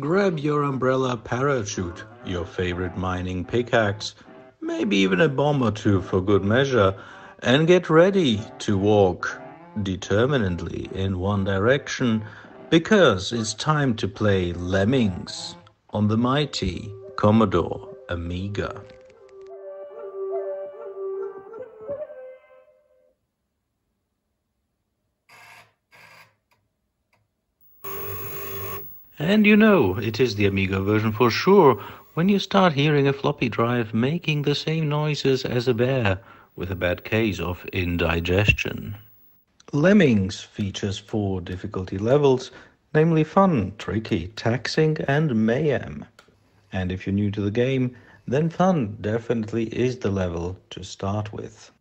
Grab your umbrella parachute, your favorite mining pickaxe, maybe even a bomb or two for good measure, and get ready to walk determinedly in one direction, because it's time to play Lemmings on the mighty Commodore Amiga. And you know, it is the Amiga version for sure when you start hearing a floppy drive making the same noises as a bear with a bad case of indigestion. Lemmings features 4 difficulty levels, namely Fun, Tricky, Taxing and Mayhem. And if you're new to the game, then Fun definitely is the level to start with.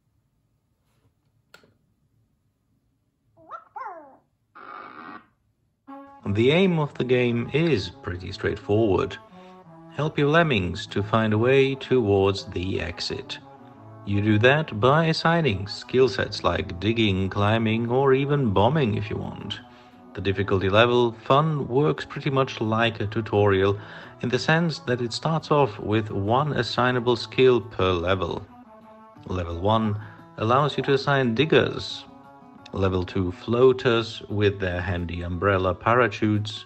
The aim of the game is pretty straightforward. Help your lemmings to find a way towards the exit. You do that by assigning skill sets like digging, climbing, or even bombing if you want. The difficulty level Fun works pretty much like a tutorial in the sense that it starts off with 1 assignable skill per level. Level 1 allows you to assign diggers. Level 2 floaters with their handy umbrella parachutes.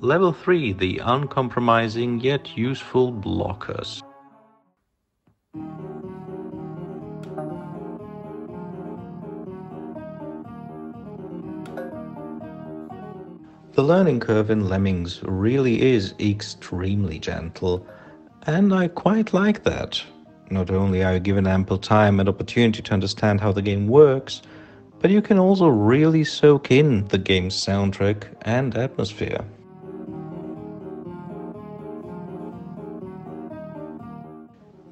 Level 3 the uncompromising yet useful blockers. The learning curve in Lemmings really is extremely gentle, and I quite like that. Not only are you given ample time and opportunity to understand how the game works, but you can also really soak in the game's soundtrack and atmosphere.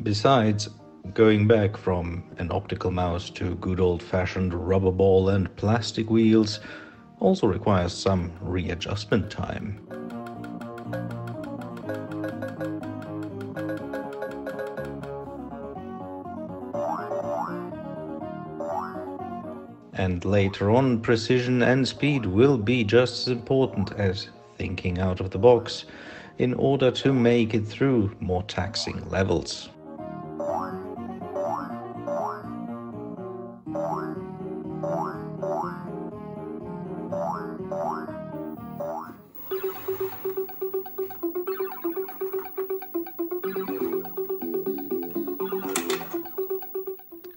Besides, going back from an optical mouse to good old-fashioned rubber ball and plastic wheels also requires some readjustment time. And later on, precision and speed will be just as important as thinking out of the box in order to make it through more taxing levels.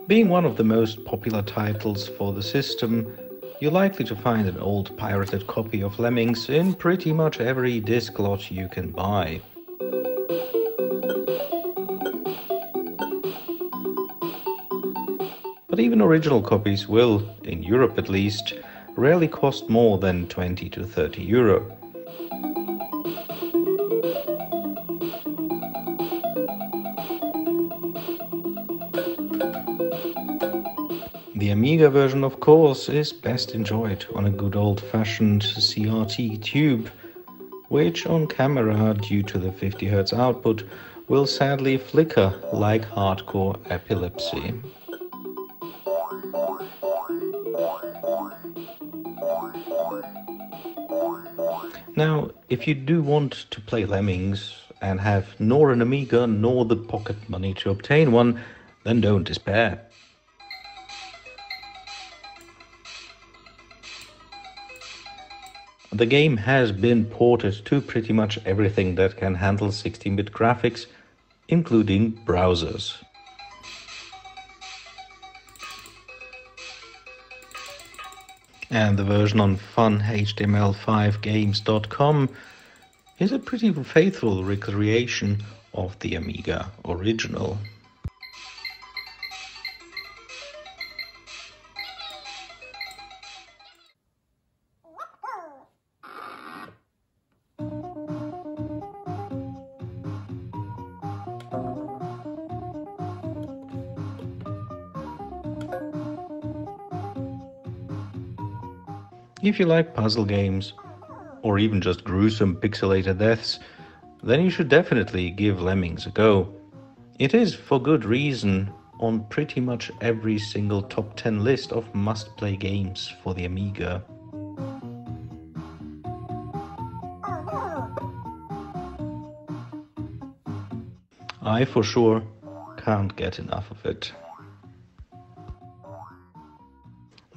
Being one of the most popular titles for the system, you're likely to find an old pirated copy of Lemmings in pretty much every disc lot you can buy. But even original copies will, in Europe at least, rarely cost more than 20 to 30 euro. The Amiga version, of course, is best enjoyed on a good old-fashioned CRT tube, which on camera, due to the 50Hz output, will sadly flicker like hardcore epilepsy. Now, if you do want to play Lemmings and have nor an Amiga nor the pocket money to obtain one, then don't despair. The game has been ported to pretty much everything that can handle 16-bit graphics, including browsers. And the version on FunHTML5Games.com is a pretty faithful recreation of the Amiga original. If you like puzzle games, or even just gruesome pixelated deaths, then you should definitely give Lemmings a go. It is, for good reason, on pretty much every single top 10 list of must-play games for the Amiga. I for sure can't get enough of it.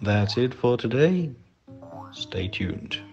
That's it for today. Stay tuned.